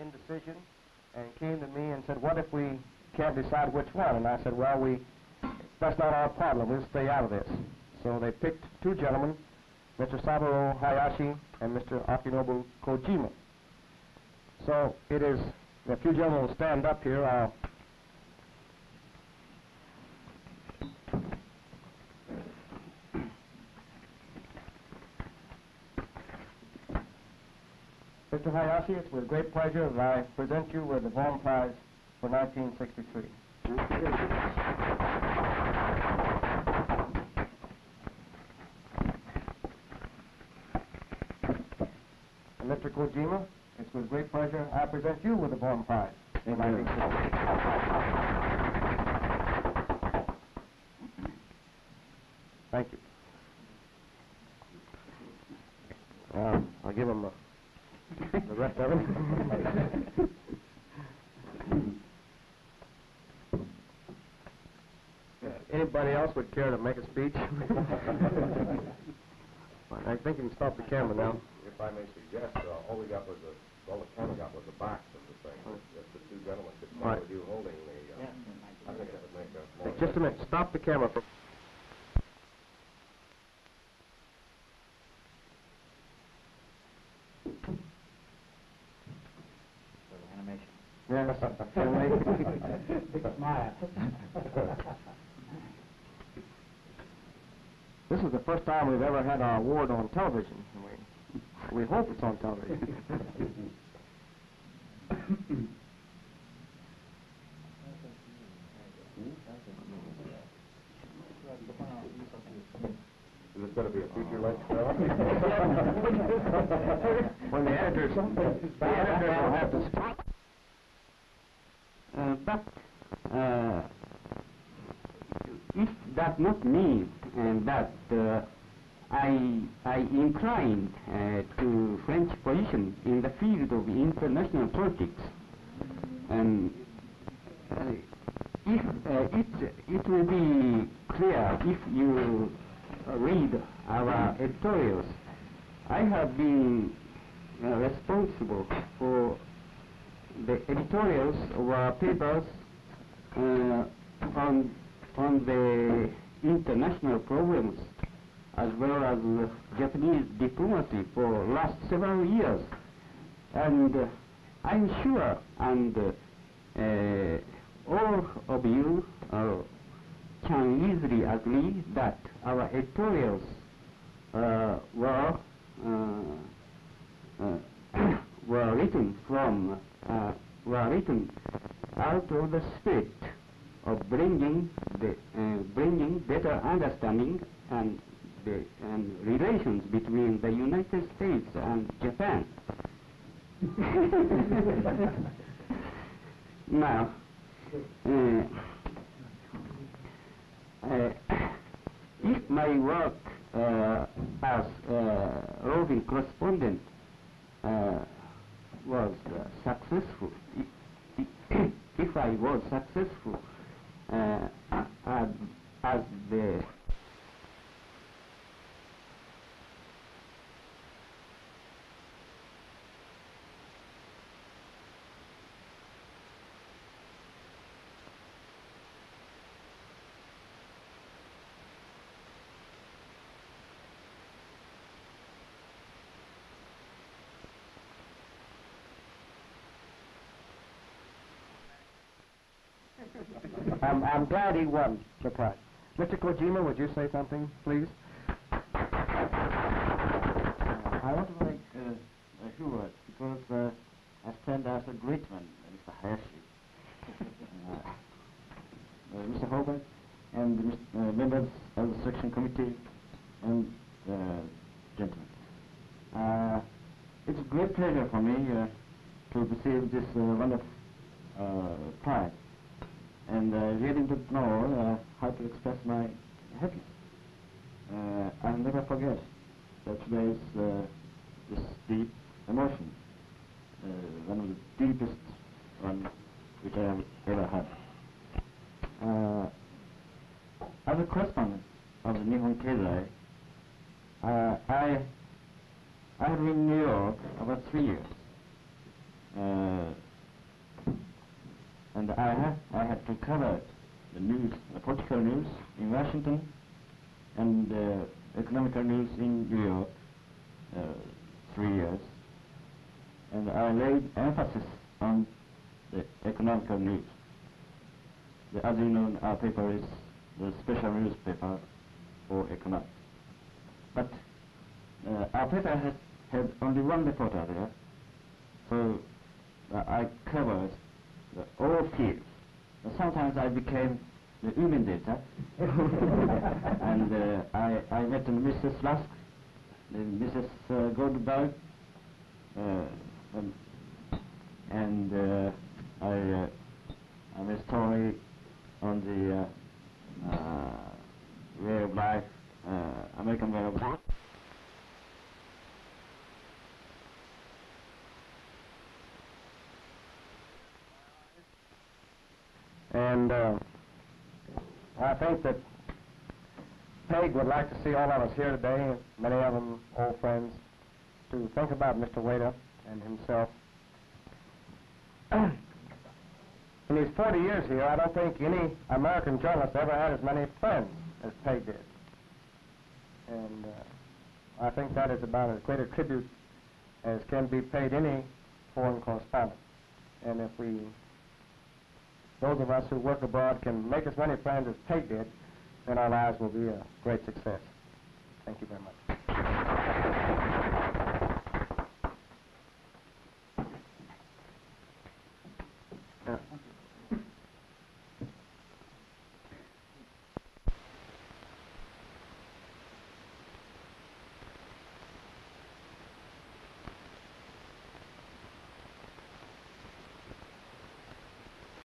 indecision and came to me and said, what if we can't decide which one? And I said, well, that's not our problem. We'll stay out of this. So they picked two gentlemen, Mr. Saburo Hayashi and Mr. Akinobu Kojima. So it is, if you gentlemen will stand up here, I'll Mr. Hayashi, it's with great pleasure that I present you with the Vaughn Prize for 1963. And Mr. Kojima, it's with great pleasure I present you with the Vaughn Prize in 1963. Thank you. I'll give him a the rest of it. Anybody else would care to make a speech? I think you can stop the camera now. If I may suggest, all we got was all the camera got was a box of the thing. Just the two gentlemen sitting right with you holding the. I think that would make a more. Just a minute. Stop the camera for. Yes. Big smile. This is the first time we've ever had our award on television. We hope it's on television. Is this going to be a feature-length film? When the editor will have to stop. But it does not mean that I inclined to French position in the field of international politics. And it will be clear if you read our editorials. I have been responsible for the editorials of our papers on the international problems as well as Japanese diplomacy for last several years, and I'm sure and all of you can easily agree that our editorials were written out of the spirit of bringing better understanding and relations between the United States and Japan. Now, if my work as roving correspondent was successful, if I was successful as the I'm glad he won the prize. Mr. Kojima, would you say something, please? I want to make a few words because I stand as a great man, Mr. Hayashi, Mr. Hobart, and the members of the selection committee, and gentlemen. It's a great pleasure for me to receive this wonderful prize. And I really don't know how to express my happiness. I'll never forget that today's this deep emotion, one of the deepest ones which I have ever had. As a correspondent of the Nihon Keizai, I have been in New York about 3 years. and I had to cover the news, the political news in Washington and economical news in New York 3 years. And I laid emphasis on the economical news. As you know, our paper is the special newspaper for economics. But our paper had only one reporter there, so I covered all fields. Sometimes I became the human data, and I met Mrs. Lask, Mrs. Goldberg, and I made a story on the way of life, American way of life. And I think that Peg would like to see all of us here today, many of them old friends, to think about Mr. Wada and himself. In his 40 years here, I don't think any American journalist ever had as many friends as Peg did. And I think that is about as great a tribute as can be paid any foreign correspondent. And if we, those of us who work abroad, can make as many friends as Peg did, then our lives will be a great success. Thank you very much.